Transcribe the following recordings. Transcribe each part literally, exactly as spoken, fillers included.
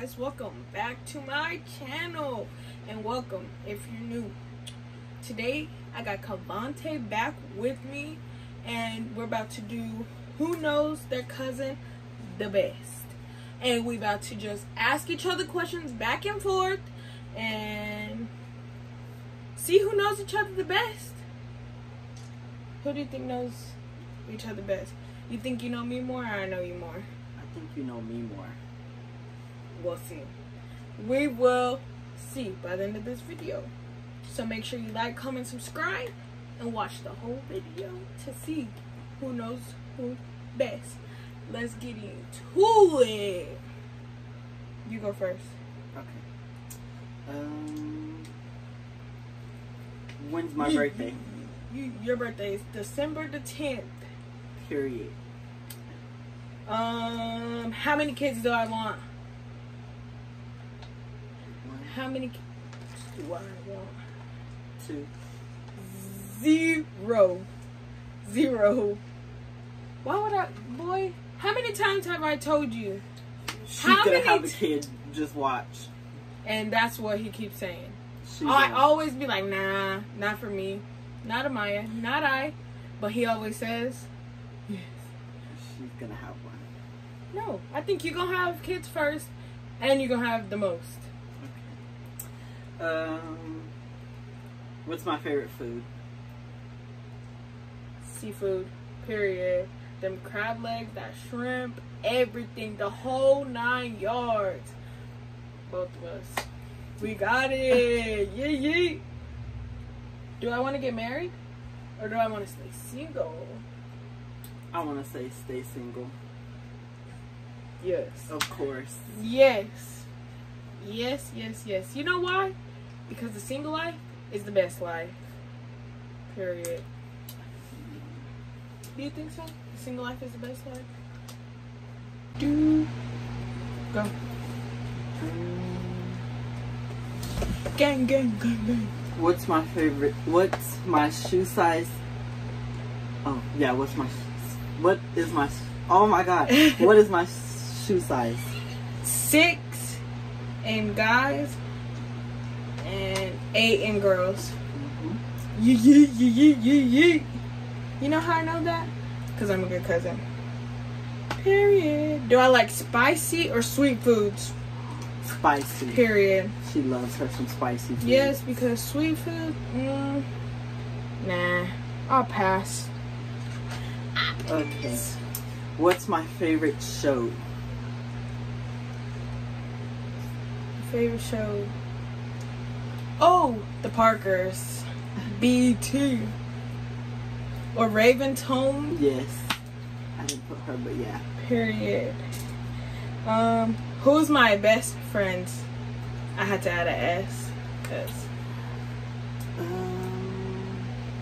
guys, welcome back to my channel, and welcome if you're new. Today I got Kavontae back with me, and we're about to do who knows their cousin the best, and we about to just ask each other questions back and forth and see who knows each other the best. Who do you think knows each other best? You think you know me more, or I know you more? I think you know me more. We'll see. We will see by the end of this video. So make sure you like, comment, subscribe, and watch the whole video to see who knows who best. Let's get into it. You go first. Okay. Um. When's my you, birthday? You, you, your birthday is December the tenth. Period. Um, how many kids do I want? One. How many kids do I want? Two. Zero. Zero. Why would I, boy? How many times have I told you? She how could many have a kid, just watch. And that's what he keeps saying. She I does. always be like, nah, not for me. Not Amaya, not I. But he always says, yes. She's gonna have one. No, I think you're gonna have kids first, and you're gonna have the most. Okay. Um, what's my favorite food? Seafood, period. Them crab legs, that shrimp, everything, the whole nine yards. Both of us. We got it. Yeah, yeah. Do I want to get married, or do I want to stay single? I want to say stay single. Yes. Of course. Yes. Yes, yes, yes. You know why? Because the single life is the best life. Period. Do you think so? The single life is the best life? Do. Go. Gang, gang, gang, gang. What's my favorite? What's my shoe size? Oh, yeah, what's my... What is my... Oh, my God. What is my... shoe size? Six in guys and eight in girls. Mm-hmm. Yee, yee, yee, yee, yee. You know how I know that? Because I'm a good cousin. Period. Do I like spicy or sweet foods? Spicy. Period. She loves her some spicy food. Yes, because sweet food, mm, nah, I'll pass. I'll pass. Okay. What's my favorite show? Favorite show? Oh, The Parkers, B E T, or Raven's Home. Yes, I didn't put her, but yeah. Period. Um, who's my best friends? I had to add an S, cause um,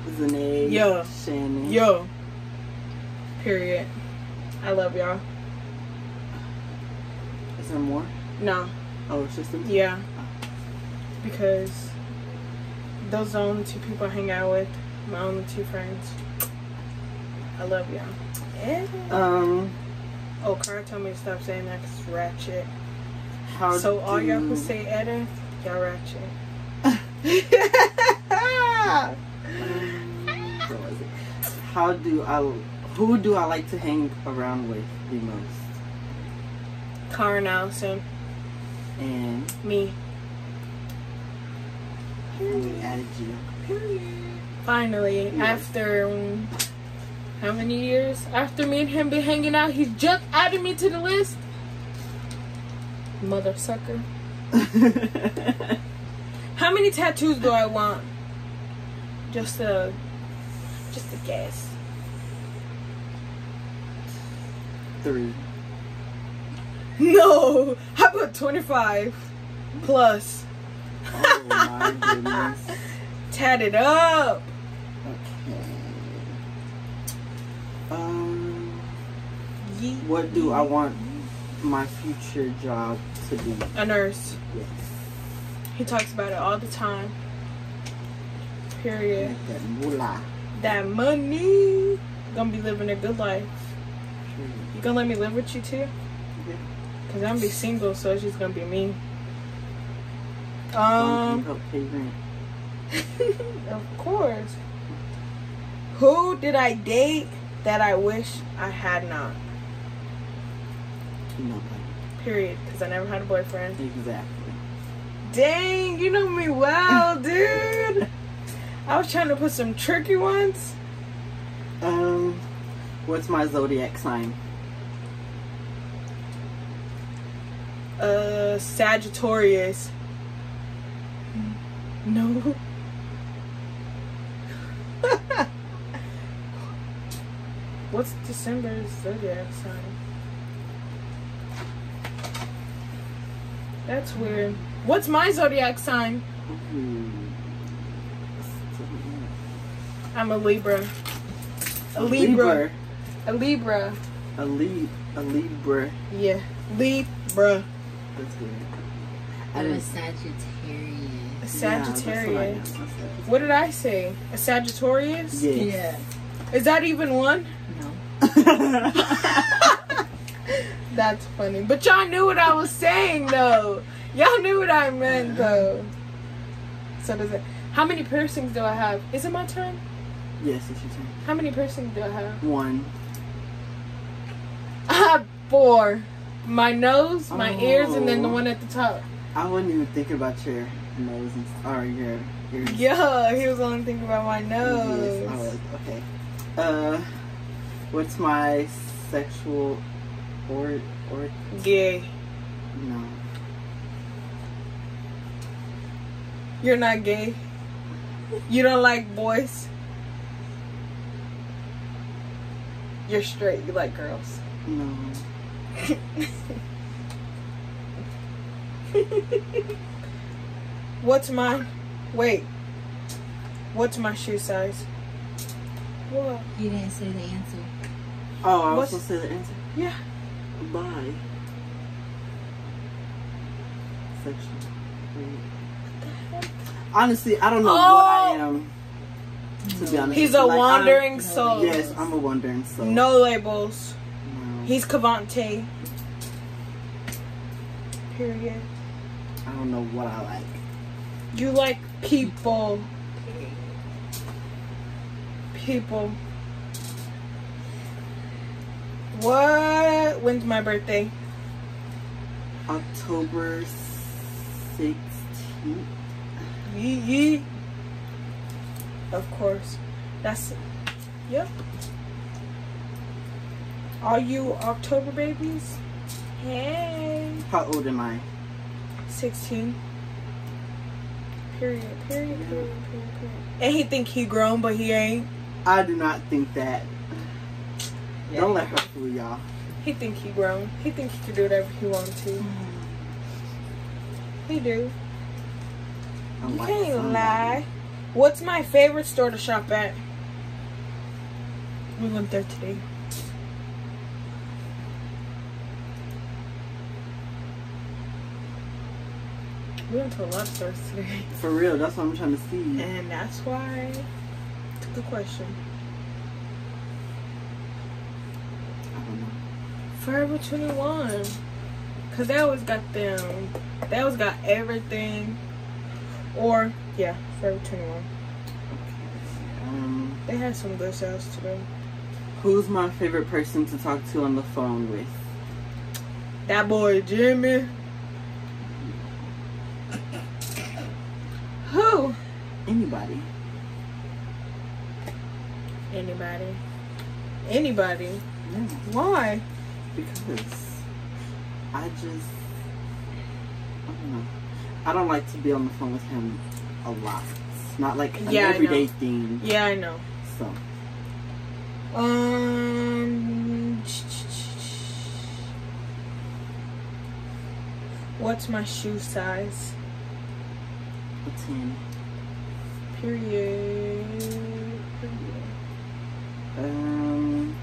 Zanae, yo, Shannon, yo. Period. I love y'all. Is there more? No. Oh, it's just them? Yeah. Oh. Because those are the only two people I hang out with. My only two friends. I love y'all. Yeah. Um. Oh, Cara told me to stop saying that because it's ratchet. How so all y'all who say Edda, y'all ratchet. um, so is it? How do I... Who do I like to hang around with the most? Cara Nelson. And me. And we added you. Period. Finally, yes. After um, how many years? After me and him been hanging out, he just added me to the list. Mother sucker. How many tattoos do I want? Just a, just a guess. Three. No, I put twenty-five plus. Oh my goodness. Tat it up. Okay. Um. Yeet. What do I want my future job to be? A nurse. Yes. He talks about it all the time. Period. That moolah. That money. Gonna be living a good life. You gonna let me live with you too? Yeah. Cause I'm gonna be single, so it's just gonna be me. Um, of course. Who did I date that I wish I had not? Nobody. Period. Because I never had a boyfriend. Exactly. Dang, you know me well, dude. I was trying to put some tricky ones. Um, what's my zodiac sign? Uh, Sagittarius. No. What's December's zodiac sign? That's weird. What's my zodiac sign? Mm-hmm. I'm a Libra. A Libra. A Libra. A Libra. A Libra. Yeah. Libra. That's weird. I'm a Sagittarius. A Sagittarius. Yeah, what did I say? A Sagittarius? Yes. Yeah. Is that even one? No. That's funny. But y'all knew what I was saying, though. Y'all knew what I meant, though. So does it... How many piercings do I have? Is it my turn? Yes, it's your turn. How many piercings do I have? One. I have four. My nose, my oh. ears, and then the one at the top. I wasn't even thinking about your... nose and sorry, your ears. Yeah, he was only thinking about my nose. Yes, I was, okay. Uh, what's my sexual or or gay? No. You're not gay. You don't like boys. You're straight. You like girls. No. What's my, wait, what's my shoe size? What? You didn't say the answer. Oh, I was supposed to say the answer? Yeah. Bye. Section. Honestly, I don't know oh. what I am, to be honest. He's a like, wandering soul. Yes, I'm a wandering soul. No labels. No. He's Kavontae. Period. I don't know what I like. You like people. People. What? When's my birthday? October sixteenth. Yee yee. Of course. That's it. Yep. Are you October babies? Hey. How old am I? sixteen. Period, period, period, period, period. And he think he grown, but he ain't. I do not think that. Yeah. Don't let her fool y'all. He think he grown. He think he can do whatever he want to. Mm. He do. I'm you like can't somebody. lie. What's my favorite store to shop at? We went there today. We went to a lot of stores today. For real, that's what I'm trying to see. And that's why I took the question. I don't know. Forever twenty-one. Because they always got them. They always got everything. Or, yeah, Forever twenty-one. Okay. Um, they had some good sales today. Who's my favorite person to talk to on the phone with? That boy, Jimmy. Who? Anybody. Anybody. Anybody. Yeah. Why? Because I just, I don't know. I don't like to be on the phone with him a lot. It's not like an yeah, everyday thing. Yeah, I know. So. Um. What's my shoe size? ten. Period. Um,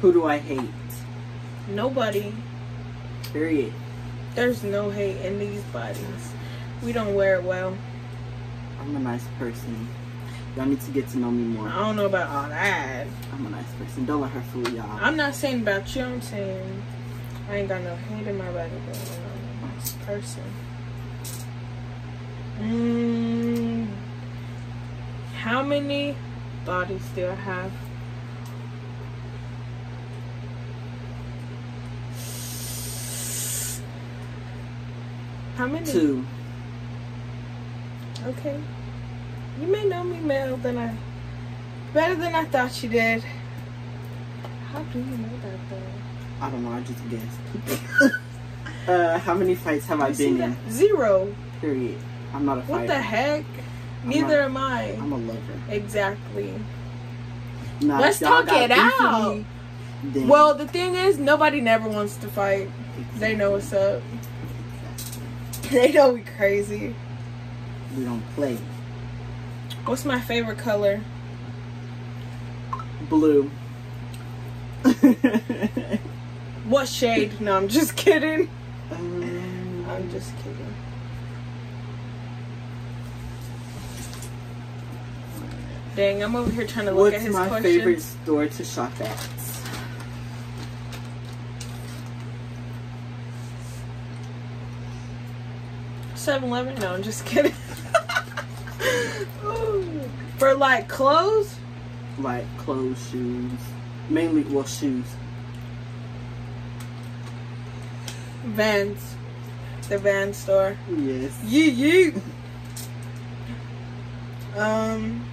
who do I hate? Nobody. Period. There's no hate in these bodies. We don't wear it well. I'm a nice person. Y'all need to get to know me more. I don't know about all that. I'm a nice person. Don't let her fool y'all. I'm not saying about you. I'm saying I ain't got no hate in my body, but I'm a nice person. Mm, how many bodies do I have? How many? Two. Okay. You may know me better than I better than I thought you did. How do you know that though? I don't know, I just guessed. uh how many fights have you I been in? Zero. Period. I'm not a fighter. What the heck? I'm Neither not, am I. I'm a lover. Exactly. Nah, Let's talk it out. Me, well, the thing is, nobody never wants to fight. Exactly. They know what's up. They know we crazy. We don't play. What's my favorite color? Blue. What shade? No, I'm just kidding. Um, I'm just kidding. Dang, I'm over here trying to look at his questions. What's my favorite store to shop at? seven eleven? No, I'm just kidding. For like clothes? Like clothes, shoes. Mainly, well, shoes. Vans. The Vans store. Yes. Yeah, yeah. Um,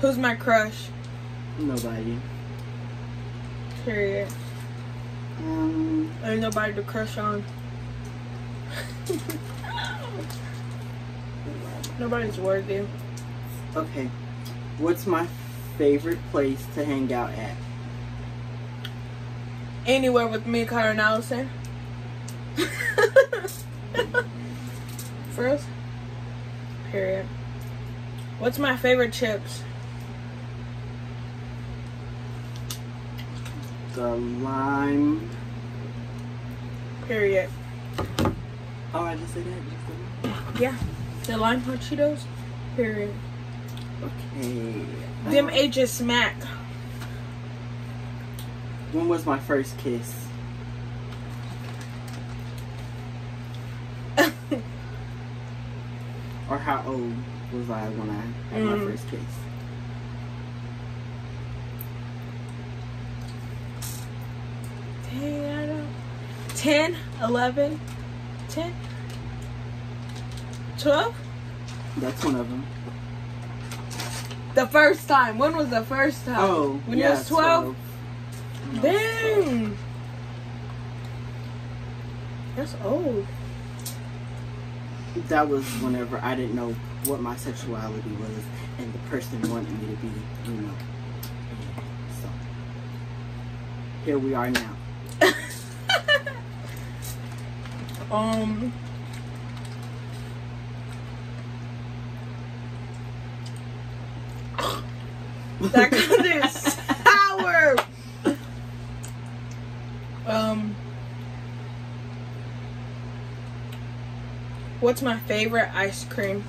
who's my crush? Nobody. Period. Um, Ain't nobody to crush on. Nobody's worthy. Okay. What's my favorite place to hang out at? Anywhere with me, Cara Nelson. For us? Period. What's my favorite chips? The lime. Period. Oh, I just said that. Just yeah. The lime hot Cheetos. Period. Okay. Them ages smack. When was my first kiss? Or how old was I when I had mm. my first kiss? Dang, I don't. Ten, eleven, ten. twelve? That's one of them. The first time. When was the first time? Oh, when yeah, you was twelve? twelve. Dang. twelve. That's old. That was whenever I didn't know what my sexuality was and the person wanted me to be, you know. So, here we are now. um... That could is sour. Um, what's my favorite ice cream?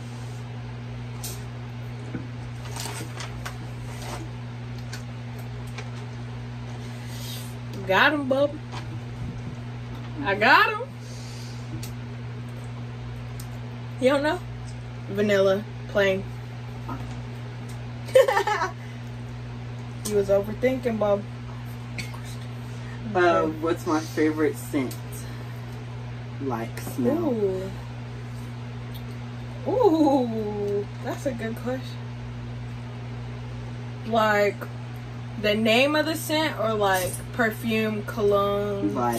Got him, bub. I got him. You don't know? Vanilla, plain. You was overthinking, Bob. Uh, what's my favorite scent? Like smell. Ooh. Ooh, that's a good question. Like the name of the scent, or like perfume, cologne. Like,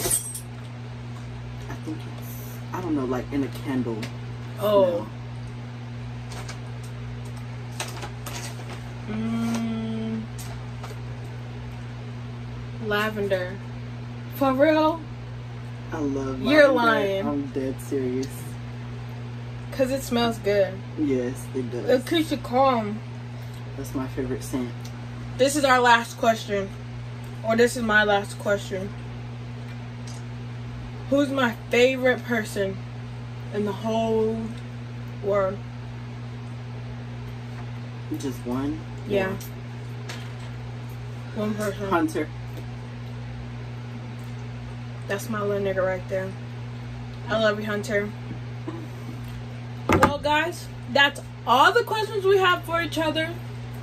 I think it's, I don't know, like in a candle. Oh. Smell. Mm. Lavender. For real? I love lavender. You're lying. I'm dead serious. Because it smells good. Yes, it does. It keeps you calm. That's my favorite scent. This is our last question. Or this is my last question. Who's my favorite person in the whole world? just one? Yeah. yeah. One person. Hunter. That's my little nigga right there. I love you, Hunter. Well, guys, that's all the questions we have for each other.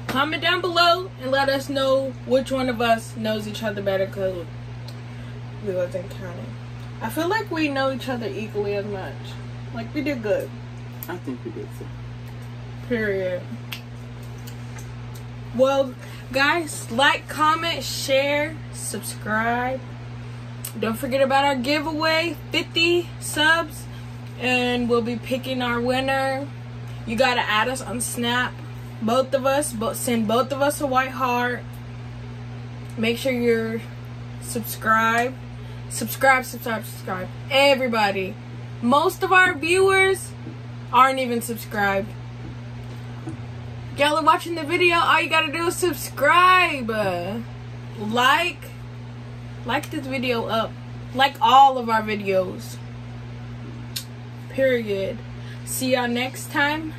Comment down below and let us know which one of us knows each other better, because we wasn't counting. I feel like we know each other equally as much. Like, we did good. I think we did too. Period. Well, guys, like, comment, share, subscribe. Don't forget about our giveaway, fifty subs, and we'll be picking our winner. You gotta add us on Snap. Both of us, but send both of us a white heart. Make sure you're subscribed. Subscribe, subscribe, subscribe. Everybody. Most of our viewers aren't even subscribed. Y'all are watching the video. All you gotta do is subscribe. Like. Like this video up. Like all of our videos. Period. See y'all next time.